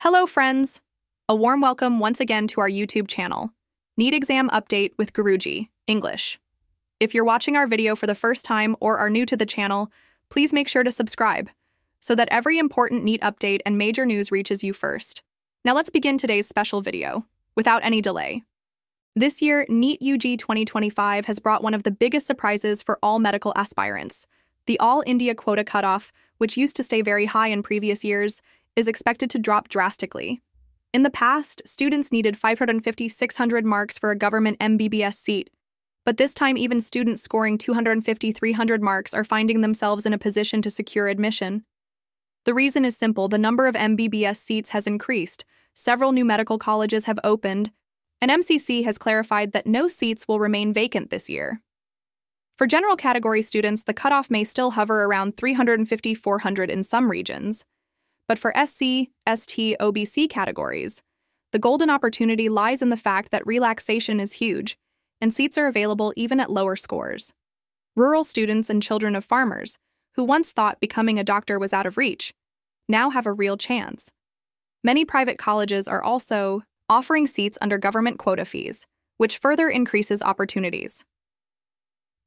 Hello, friends! A warm welcome once again to our YouTube channel, NEET Exam Update with Guruji, English. If you're watching our video for the first time or are new to the channel, please make sure to subscribe so that every important NEET update and major news reaches you first. Now let's begin today's special video, without any delay. This year, NEET UG 2025 has brought one of the biggest surprises for all medical aspirants. The All India quota cutoff, which used to stay very high in previous years, is expected to drop drastically. In the past, students needed 550–600 marks for a government MBBS seat, but this time even students scoring 250–300 marks are finding themselves in a position to secure admission. The reason is simple: the number of MBBS seats has increased, several new medical colleges have opened, and MCC has clarified that no seats will remain vacant this year. For general category students, the cutoff may still hover around 350–400 in some regions. But for SC, ST, OBC categories, the golden opportunity lies in the fact that relaxation is huge, and seats are available even at lower scores. Rural students and children of farmers, who once thought becoming a doctor was out of reach, now have a real chance. Many private colleges are also offering seats under government quota fees, which further increases opportunities.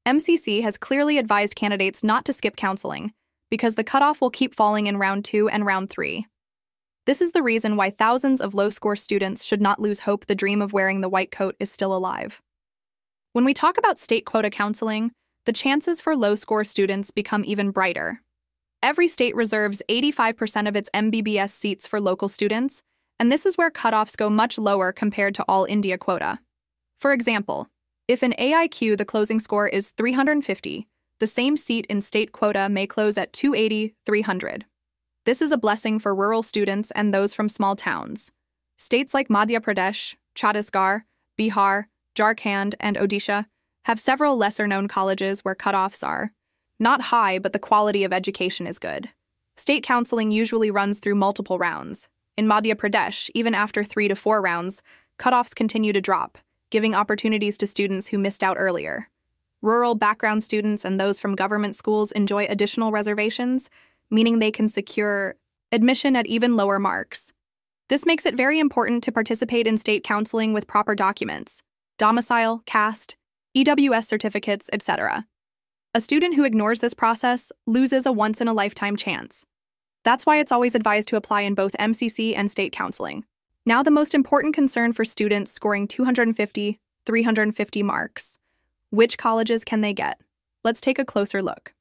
MCC has clearly advised candidates not to skip counseling, because the cutoff will keep falling in round 2 and round 3. This is the reason why thousands of low-score students should not lose hope the dream of wearing the white coat is still alive. When we talk about state quota counseling, the chances for low-score students become even brighter. Every state reserves 85% of its MBBS seats for local students, and this is where cutoffs go much lower compared to all India quota. For example, if in AIQ the closing score is 350, the same seat in state quota may close at 280–300. This is a blessing for rural students and those from small towns. States like Madhya Pradesh, Chhattisgarh, Bihar, Jharkhand, and Odisha have several lesser-known colleges where cutoffs are not high, but the quality of education is good. State counseling usually runs through multiple rounds. In Madhya Pradesh, even after 3 to 4 rounds, cutoffs continue to drop, giving opportunities to students who missed out earlier. Rural background students and those from government schools enjoy additional reservations, meaning they can secure admission at even lower marks. This makes it very important to participate in state counseling with proper documents, domicile, caste, EWS certificates, etc. A student who ignores this process loses a once-in-a-lifetime chance. That's why it's always advised to apply in both MCC and state counseling. Now, the most important concern for students scoring 250–350 marks. Which colleges can they get? Let's take a closer look.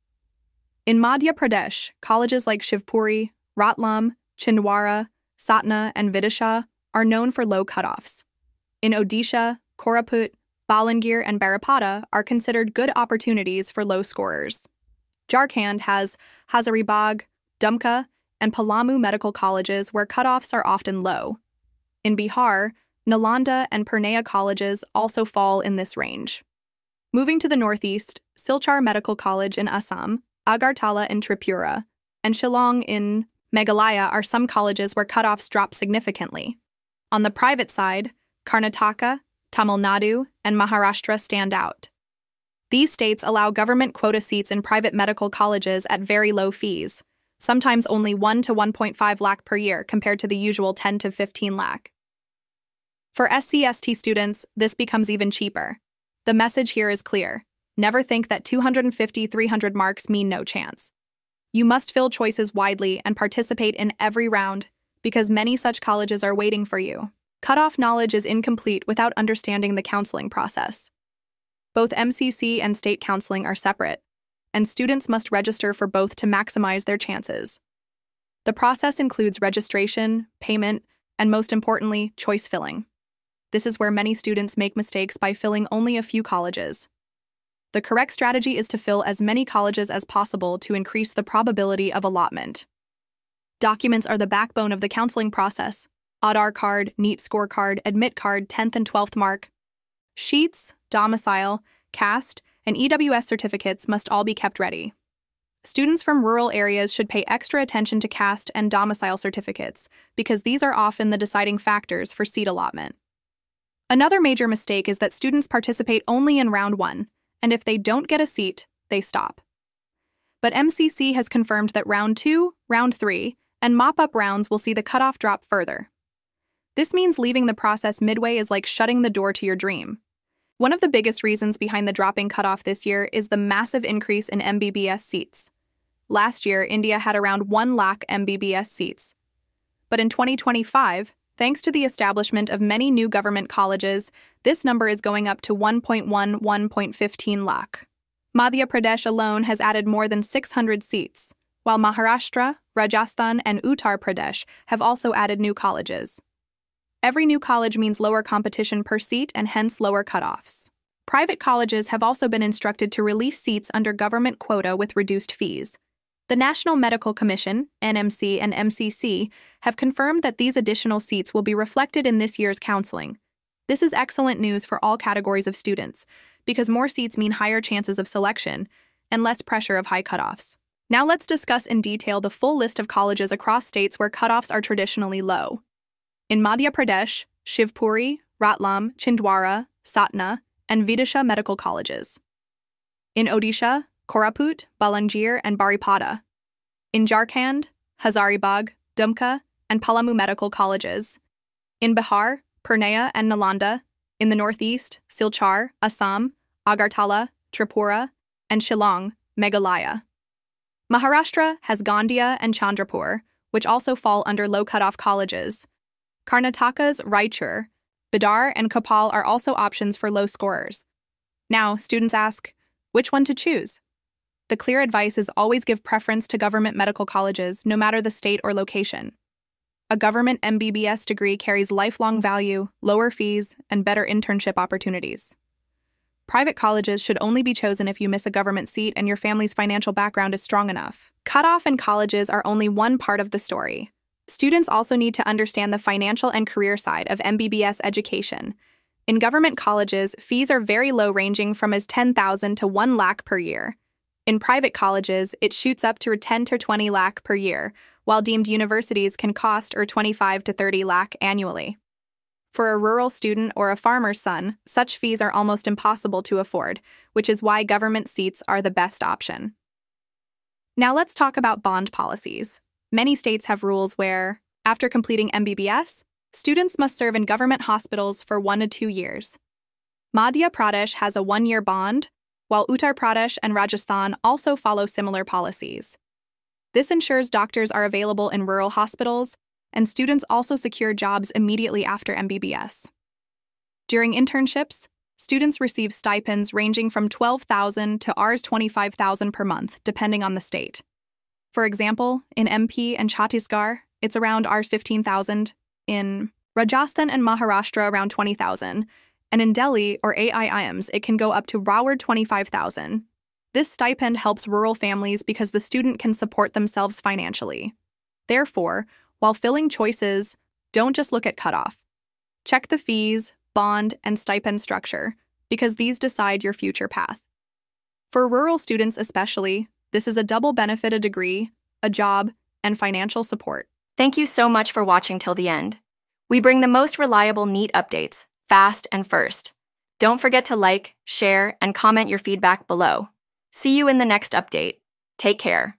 In Madhya Pradesh, colleges like Shivpuri, Ratlam, Chindwara, Satna, and Vidisha are known for low cutoffs. In Odisha, Koraput, Balangir, and Baripada are considered good opportunities for low scorers. Jharkhand has Hazaribagh, Dumka, and Palamu medical colleges where cutoffs are often low. In Bihar, Nalanda and Purnea colleges also fall in this range. Moving to the northeast, Silchar Medical College in Assam, Agartala in Tripura, and Shillong in Meghalaya are some colleges where cutoffs drop significantly. On the private side, Karnataka, Tamil Nadu, and Maharashtra stand out. These states allow government quota seats in private medical colleges at very low fees, sometimes only 1 to 1.5 lakh per year compared to the usual 10 to 15 lakh. For SC/ST students, this becomes even cheaper. The message here is clear. Never think that 250–300 marks mean no chance. You must fill choices widely and participate in every round, because many such colleges are waiting for you. Cutoff knowledge is incomplete without understanding the counseling process. Both MCC and state counseling are separate, and students must register for both to maximize their chances. The process includes registration, payment, and most importantly, choice filling. This is where many students make mistakes by filling only a few colleges. The correct strategy is to fill as many colleges as possible to increase the probability of allotment. Documents are the backbone of the counseling process: Aadhaar card, NEET scorecard, admit card, 10th and 12th mark. Sheets, domicile, caste, and EWS certificates must all be kept ready. Students from rural areas should pay extra attention to caste and domicile certificates, because these are often the deciding factors for seat allotment. Another major mistake is that students participate only in round 1, and if they don't get a seat, they stop. But MCC has confirmed that round 2, round 3, and mop-up rounds will see the cutoff drop further. This means leaving the process midway is like shutting the door to your dream. One of the biggest reasons behind the dropping cutoff this year is the massive increase in MBBS seats. Last year, India had around 1 lakh MBBS seats. But in 2025, thanks to the establishment of many new government colleges, this number is going up to 1.15 lakh. Madhya Pradesh alone has added more than 600 seats, while Maharashtra, Rajasthan, and Uttar Pradesh have also added new colleges. Every new college means lower competition per seat and hence lower cutoffs. Private colleges have also been instructed to release seats under government quota with reduced fees. The National Medical Commission, NMC, and MCC have confirmed that these additional seats will be reflected in this year's counseling. This is excellent news for all categories of students, because more seats mean higher chances of selection and less pressure of high cutoffs. Now let's discuss in detail the full list of colleges across states where cutoffs are traditionally low. In Madhya Pradesh, Shivpuri, Ratlam, Chindwara, Satna, and Vidisha medical colleges. In Odisha, Koraput, Balangir, and Baripada. In Jharkhand, Hazaribagh, Dumka, and Palamu medical colleges. In Bihar, Purnea and Nalanda. In the northeast, Silchar, Assam, Agartala, Tripura, and Shillong, Meghalaya. Maharashtra has Gondia and Chandrapur, which also fall under low cutoff colleges. Karnataka's Raichur, Bidar, and Koppal are also options for low scorers. Now, students ask, which one to choose? The clear advice is always give preference to government medical colleges, no matter the state or location. A government MBBS degree carries lifelong value, lower fees, and better internship opportunities. Private colleges should only be chosen if you miss a government seat and your family's financial background is strong enough. Cutoff and colleges are only one part of the story. Students also need to understand the financial and career side of MBBS education. In government colleges, fees are very low, ranging from as 10,000 to 1 lakh per year. In private colleges, it shoots up to 10 to 20 lakh per year, while deemed universities can cost 25 to 30 lakh annually. For a rural student or a farmer's son, such fees are almost impossible to afford, which is why government seats are the best option. Now let's talk about bond policies. Many states have rules where, after completing MBBS, students must serve in government hospitals for 1 to 2 years. Madhya Pradesh has a 1-year bond, while Uttar Pradesh and Rajasthan also follow similar policies. This ensures doctors are available in rural hospitals, and students also secure jobs immediately after MBBS. During internships, students receive stipends ranging from 12,000 to Rs 25,000 per month, depending on the state. For example, in MP and Chhattisgarh, it's around Rs 15,000, in Rajasthan and Maharashtra around 20,000, and in Delhi or AIIMs it can go up to Rs 25,000. This stipend helps rural families because the student can support themselves financially. Therefore, while filling choices, don't just look at cutoff. Check the fees, bond, and stipend structure, because these decide your future path. For rural students especially, this is a double benefit: a degree, a job, and financial support. Thank you so much for watching till the end. We bring the most reliable NEET updates, fast and first. Don't forget to like, share, and comment your feedback below. See you in the next update. Take care.